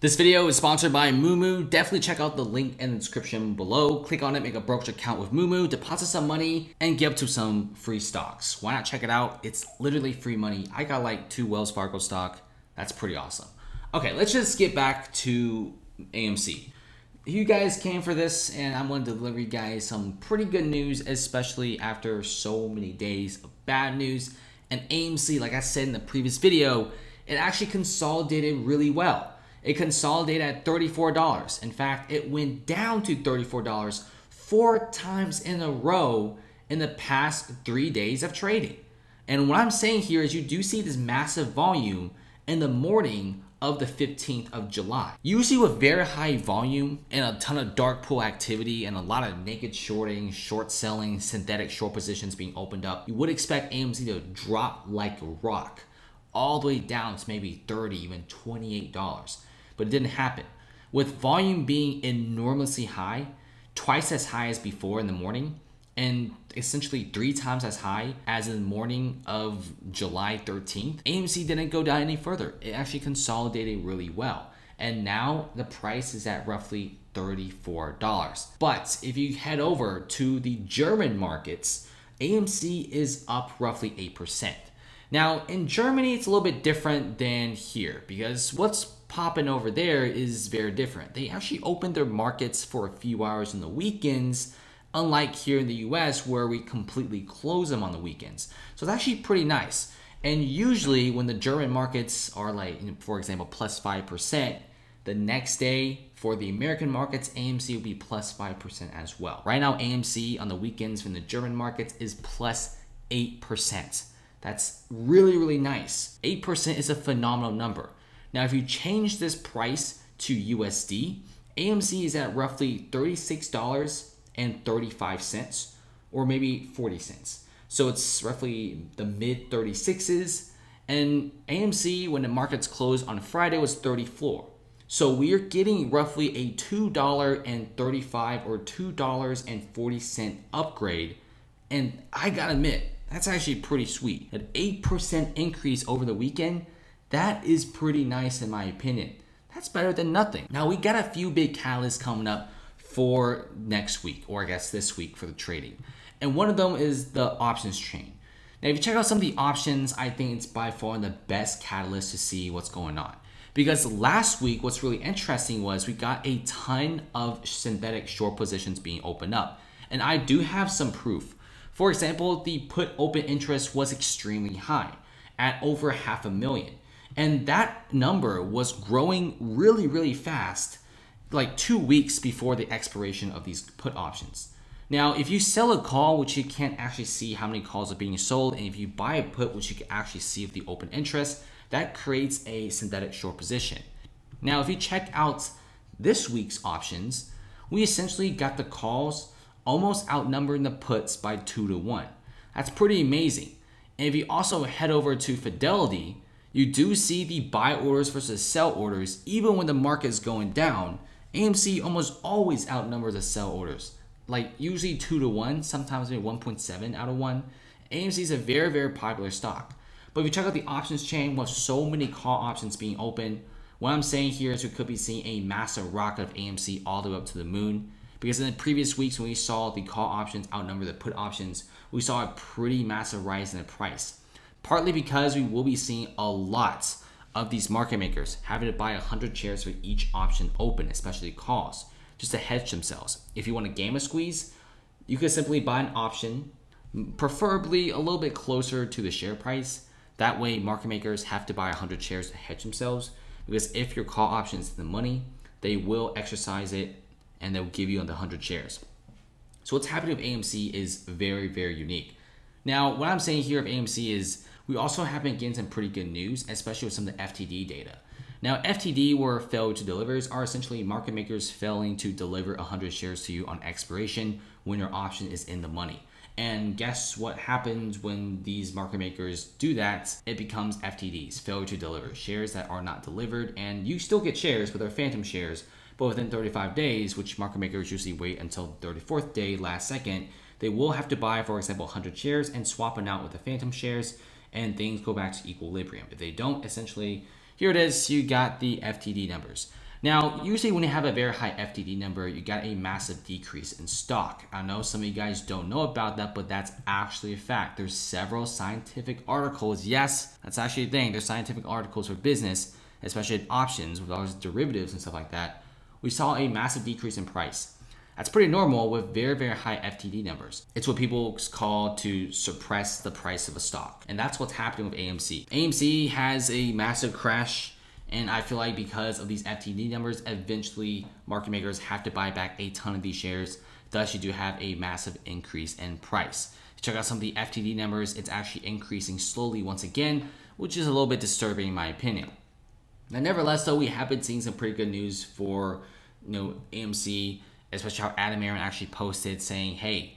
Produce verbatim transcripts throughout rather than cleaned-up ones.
This video is sponsored by Moomoo. Definitely check out the link in the description below. Click on it, make a brokerage account with Moomoo, deposit some money, and get up to some free stocks. Why not check it out? It's literally free money. I got like two Wells Fargo stock. That's pretty awesome. Okay, let's just get back to A M C. You guys came for this, and I'm going to deliver you guys some pretty good news, especially after so many days of bad news. And A M C, like I said in the previous video, it actually consolidated really well. It consolidated at thirty-four dollars. In fact, it went down to thirty-four dollars four times in a row in the past three days of trading. And what I'm saying here is you do see this massive volume in the morning of the fifteenth of July. Usually with very high volume and a ton of dark pool activity and a lot of naked shorting, short selling, synthetic short positions being opened up, you would expect A M C to drop like a rock all the way down to maybe thirty dollars, even twenty-eight dollars. But it didn't happen. With volume being enormously high, twice as high as before in the morning, and essentially three times as high as in the morning of July thirteenth, A M C didn't go down any further. It actually consolidated really well. And now the price is at roughly thirty-four dollars. But if you head over to the German markets, A M C is up roughly eight percent. Now, in Germany, it's a little bit different than here because what's popping over there is very different. They actually opened their markets for a few hours on the weekends, unlike here in the U S where we completely close them on the weekends. So it's actually pretty nice. And usually when the German markets are like, for example, plus five percent, the next day for the American markets, A M C will be plus five percent as well. Right now, A M C on the weekends from the German markets is plus eight percent. That's really, really nice. eight percent is a phenomenal number. Now, if you change this price to U S D, A M C is at roughly thirty-six dollars and thirty-five cents or maybe forty cents. So it's roughly the mid thirty-sixes. And A M C, when the markets closed on Friday, was thirty-four. So we're getting roughly a two dollars and thirty-five cents or two dollars and forty cents upgrade. And I gotta admit, that's actually pretty sweet. An eight percent increase over the weekend, that is pretty nice in my opinion. That's better than nothing. Now we got a few big catalysts coming up for next week, or I guess this week for the trading. And one of them is the options chain. Now if you check out some of the options, I think it's by far the best catalyst to see what's going on. Because last week, what's really interesting was we got a ton of synthetic short positions being opened up. And I do have some proof. For example, the put open interest was extremely high at over half a million. And that number was growing really, really fast, like two weeks before the expiration of these put options. Now, if you sell a call, which you can't actually see how many calls are being sold, and if you buy a put, which you can actually see of the open interest, that creates a synthetic short position. Now, if you check out this week's options, we essentially got the calls almost outnumbering the puts by two to one. That's pretty amazing. And if you also head over to Fidelity, you do see the buy orders versus sell orders. Even when the market is going down, A M C almost always outnumbers the sell orders, like usually two to one, sometimes maybe one point seven out of one. A M C is a very, very popular stock. But if you check out the options chain with so many call options being open, what I'm saying here is we could be seeing a massive rocket of A M C all the way up to the moon. Because in the previous weeks when we saw the call options outnumber the put options, we saw a pretty massive rise in the price. Partly because we will be seeing a lot of these market makers having to buy one hundred shares for each option open, especially calls, just to hedge themselves. If you want to gamma squeeze, you could simply buy an option, preferably a little bit closer to the share price. That way market makers have to buy one hundred shares to hedge themselves, because if your call option is the money, they will exercise it and they'll give you on the one hundred shares. So what's happening with A M C is very, very unique. Now, what I'm saying here of A M C is we also have been getting some pretty good news, especially with some of the F T D data. Now, F T D, or fail to delivers, are essentially market makers failing to deliver one hundred shares to you on expiration when your option is in the money. And guess what happens when these market makers do that? It becomes F T Ds, failure to deliver, shares that are not delivered, and you still get shares, but they're phantom shares. But within thirty-five days, which market makers usually wait until the thirty-fourth day, last second, they will have to buy, for example, one hundred shares and swap them out with the phantom shares, and things go back to equilibrium. If they don't, essentially, Here it is, you got the F T D numbers. Now, usually when you have a very high F T D number, you got a massive decrease in stock. I know some of you guys don't know about that, but that's actually a fact. There's several scientific articles. Yes, that's actually a thing. There's scientific articles for business, especially in options with all those derivatives and stuff like that. We saw a massive decrease in price. That's pretty normal with very, very high F T D numbers. It's what people call to suppress the price of a stock. And that's what's happening with A M C. A M C has a massive crash. And I feel like because of these F T D numbers, eventually market makers have to buy back a ton of these shares. Thus, you do have a massive increase in price. Check out some of the F T D numbers. It's actually increasing slowly once again, which is a little bit disturbing in my opinion. Now, nevertheless, though, we have been seeing some pretty good news for you know A M C, especially how Adam Aaron actually posted saying, hey,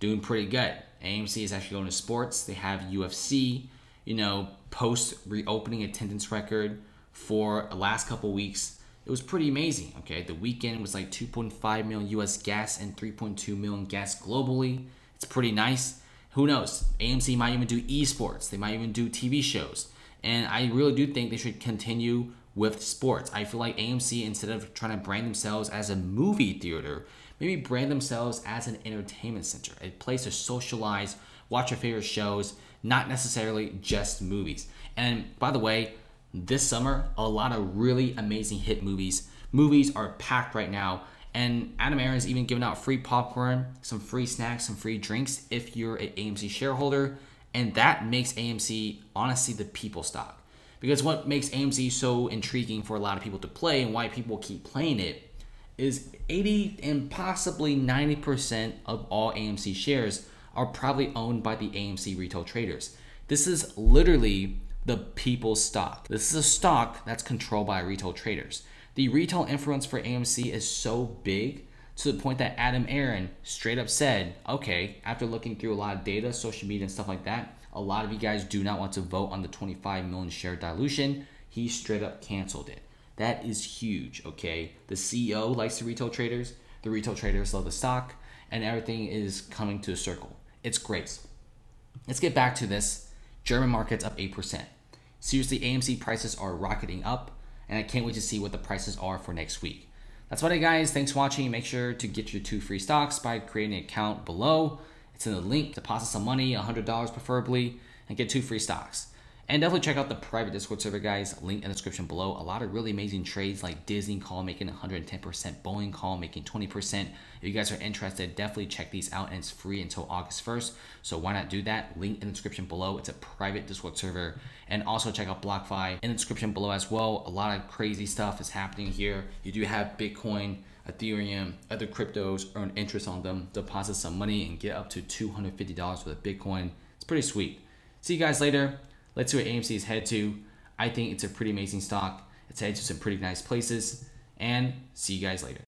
doing pretty good. A M C is actually going to sports. They have U F C, you know, post-reopening attendance record. For the last couple weeks, it was pretty amazing. Okay, the weekend was like two point five million U S gas and three point two million gas globally. It's pretty nice. Who knows? A M C might even do esports. They might even do T V shows. And I really do think they should continue with sports. I feel like A M C, instead of trying to brand themselves as a movie theater, maybe brand themselves as an entertainment center, a place to socialize, watch your favorite shows, not necessarily just movies. And by the way, this summer, a lot of really amazing hit movies. Movies are packed right now. And Adam Aaron's even giving out free popcorn, some free snacks, some free drinks if you're an A M C shareholder. And that makes A M C, honestly, the people stock. Because what makes A M C so intriguing for a lot of people to play and why people keep playing it is eighty and possibly ninety percent of all A M C shares are probably owned by the A M C retail traders. This is literally the people's stock. This is a stock that's controlled by retail traders. The retail influence for A M C is so big to the point that Adam Aaron straight up said, okay, after looking through a lot of data, social media and stuff like that, a lot of you guys do not want to vote on the twenty-five million share dilution. He straight up canceled it. That is huge, okay? The C E O likes the retail traders, the retail traders love the stock, and everything is coming to a circle. It's great. Let's get back to this. German market's up eight percent. Seriously, A M C prices are rocketing up, and I can't wait to see what the prices are for next week. That's about it, guys. Thanks for watching. Make sure to get your two free stocks by creating an account below. It's in the link. Deposit some money, one hundred dollars preferably, and get two free stocks. And definitely check out the private Discord server, guys. Link in the description below. A lot of really amazing trades like Disney call making one hundred ten percent, Boeing call making twenty percent. If you guys are interested, definitely check these out, and it's free until August first. So why not do that? Link in the description below. It's a private Discord server. And also check out BlockFi in the description below as well. A lot of crazy stuff is happening here. You do have Bitcoin, Ethereum, other cryptos, earn interest on them, deposit some money, and get up to two hundred fifty dollars with Bitcoin. It's pretty sweet. See you guys later. Let's see what A M C is headed to. I think it's a pretty amazing stock. It's headed to some pretty nice places. And see you guys later.